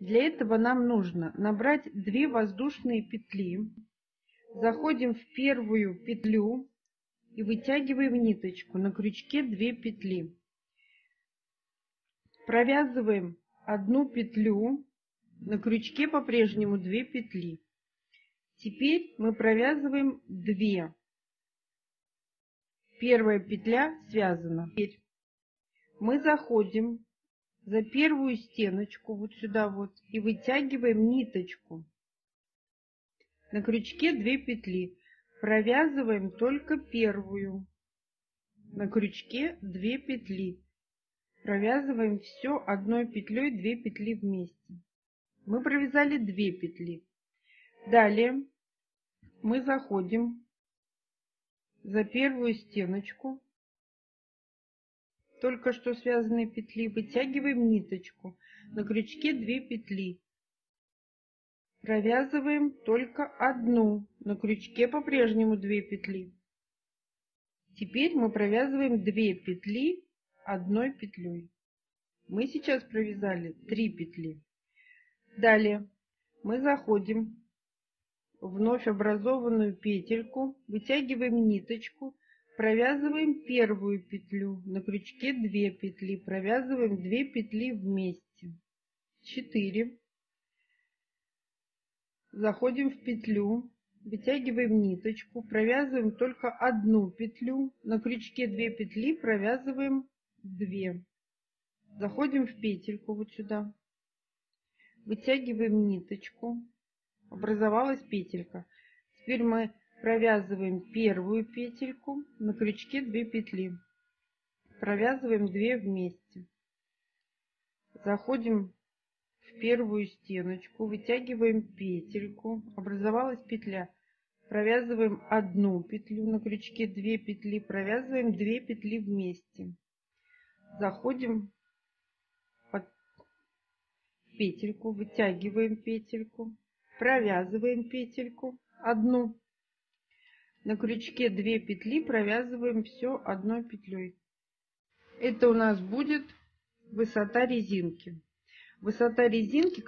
Для этого нам нужно набрать 2 воздушные петли, заходим в первую петлю и вытягиваем ниточку, на крючке 2 петли. Провязываем 1 петлю, на крючке по-прежнему 2 петли. Теперь мы провязываем 2. Первая петля связана. Теперь мы заходим за первую стеночку, вот сюда вот, и вытягиваем ниточку. На крючке 2 петли. Провязываем только первую. На крючке 2 петли. Провязываем все одной петлей, 2 петли вместе. Мы провязали 2 петли. Далее мы заходим за первую стеночку, только что связанные петли, вытягиваем ниточку, на крючке 2 петли, провязываем только 1, на крючке по-прежнему 2 петли. Теперь мы провязываем 2 петли 1 петлей. Мы сейчас провязали 3 петли. Далее мы заходим вновь образованную петельку, вытягиваем ниточку, провязываем первую петлю, на крючке 2 петли, провязываем 2 петли вместе, 4, заходим в петлю, вытягиваем ниточку, провязываем только 1 петлю, на крючке 2 петли, провязываем 2, заходим в петельку вот сюда, вытягиваем ниточку, образовалась петелька. Теперь мы провязываем первую петельку, на крючке 2 петли, провязываем 2 вместе, заходим в первую стеночку, вытягиваем петельку, образовалась петля, провязываем 1 петлю, на крючке 2 петли, провязываем 2 петли вместе, заходим под петельку, вытягиваем петельку, провязываем петельку 1, на крючке 2 петли, провязываем все 1 петлей. Это у нас будет высота резинки. Высота резинки